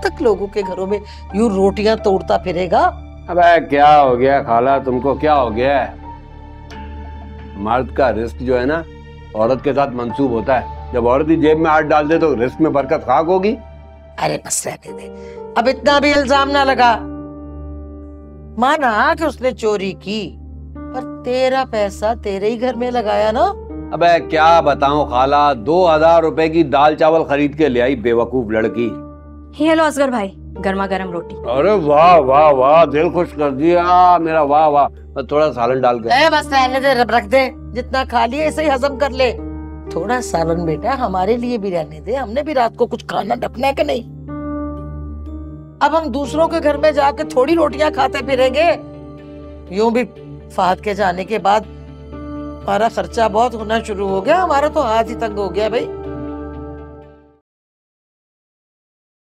तक लोगों के घरों में यूं रोटियां तोड़ता फिरेगा। अबे क्या हो गया खाला, तुमको क्या हो गया? मर्द का रिस्क जो है ना औरत के साथ मंसूब होता है। जब औरत ही जेब में हाथ डाल दे तो रिस्क में बरकत खाक होगी। अरे बस रहने दे, अब इतना भी इल्जाम ना लगा। माना कि उसने चोरी की, पर तेरा पैसा तेरे ही घर में लगाया ना। अबे क्या बताऊं खाला, 2000 रुपए की दाल चावल खरीद के ले आई बेवकूफ लड़की। ये लो असगर भाई, गर्मा गर्म रोटी। अरे वाह वाह वाह, दिल खुश कर दिया मेरा, वाह वाह। थोड़ा सालन डाल के बस रहने दे, रख दे। जितना खा लिया ऐसे ही हजम कर ले। थोड़ा सालन बेटा हमारे लिए भी रहने दे, हमने भी रात को कुछ खाना ढकना है कि नहीं। अब हम दूसरों के घर में जाके थोड़ी रोटियां खाते फिरेंगे। यूं भी फहद के जाने के बाद हमारा खर्चा बहुत होना शुरू हो गया, हमारा तो हाथ ही तंग हो गया भाई।